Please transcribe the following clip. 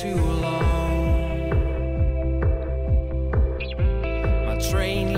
too long. My train